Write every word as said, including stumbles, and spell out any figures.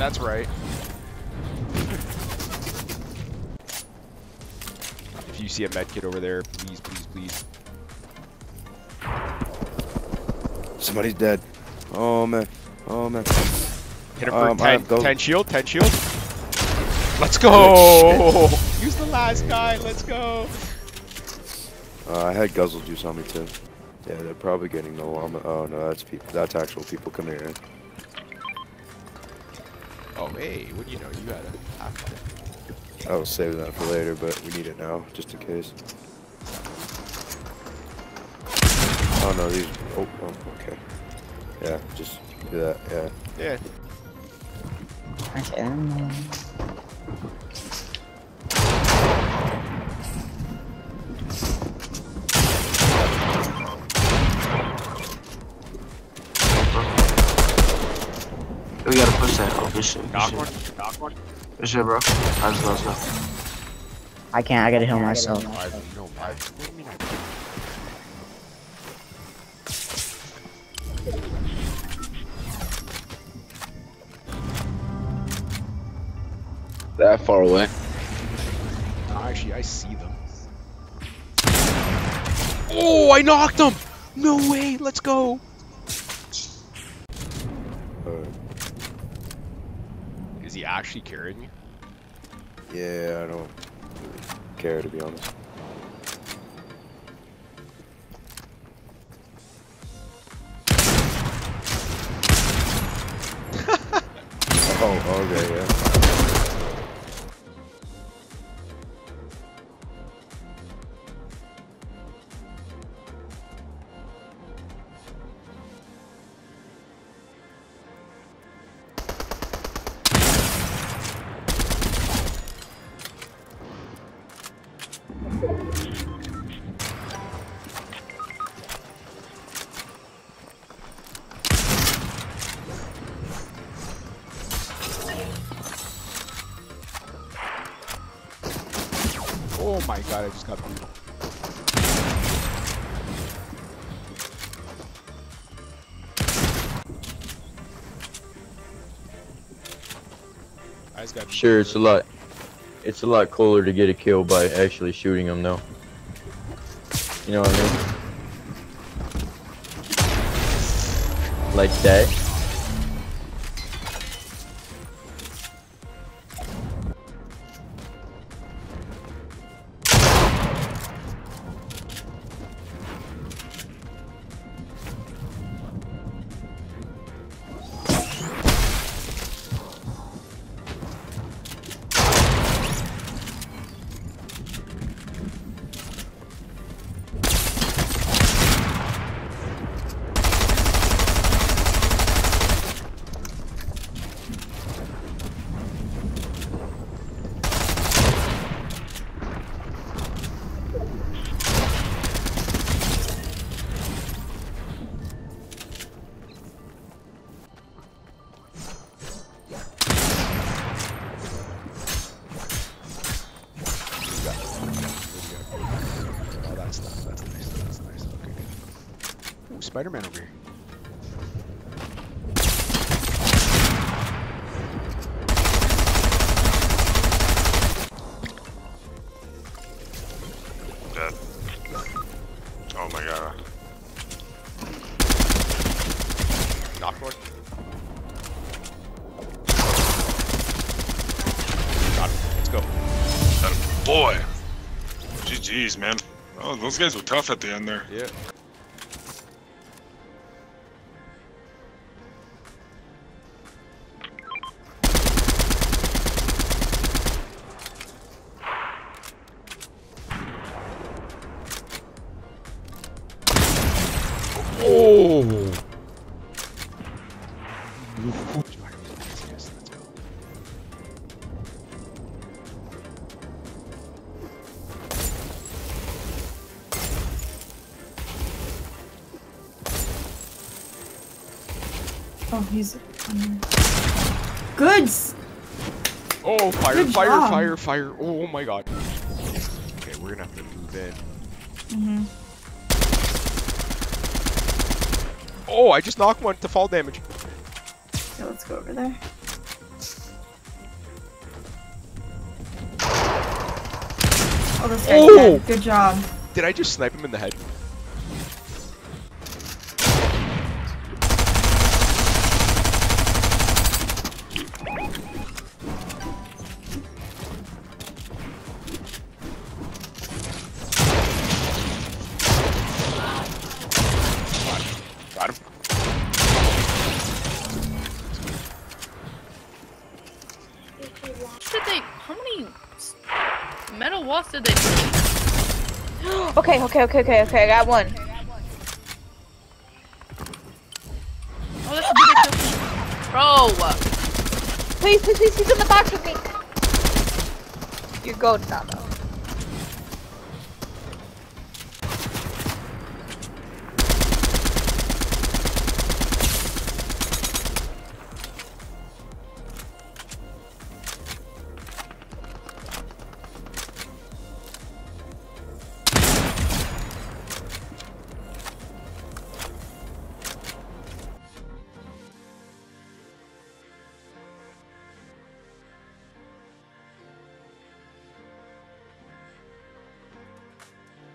that's right. If you see a medkit over there, please, please, please. Somebody's dead. Oh man. Oh man. Hit him for um, ten, ten shield, ten shield. Let's go! Oh, use the last guy, let's go! Uh, I had guzzle juice on me too. Yeah, they're probably getting the llama. Oh no, that's people. That's actual people. Come here. Oh hey, what do you know? You got it. I was saving that for later, but we need it now, just in case. Oh no, these. Oh, oh okay. Yeah, just do that. Yeah. Yeah. Okay. We gotta push that. Oh, good shit. Knock one. Knock one. Good shit, bro. I just lost that. I can't. I gotta heal myself. That far away. Oh, actually, I see them. Oh, I knocked them! No way, let's go! Uh, Is he actually carrying you? Yeah, I don't really care, to be honest. Oh, okay, yeah. Oh my god, I just got brutal. I just got sure, it's a lot. It's a lot cooler to get a kill by actually shooting them, though. You know what I mean? Like that. Spider-Man over here. Dead. Oh my god. Knocked one. Got him. Let's go. That boy. G G's, man. Oh, those guys were tough at the end there. Yeah. Oh! Oh, he's goods. Oh, fire, Good fire, job. fire, fire! Oh my god! Okay, we're gonna have to move in. Mm-hmm. Oh, I just knocked one to fall damage. Yeah, let's go over there. Oh, this guy's oh. dead. Good job. Did I just snipe him in the head? Got him. Did they? How many metal walls did they? okay, okay, okay, okay, okay. I got one. Okay, I got one. Oh, that's a big bro. Please, please, please, he's in the box with me. You're gold now, though.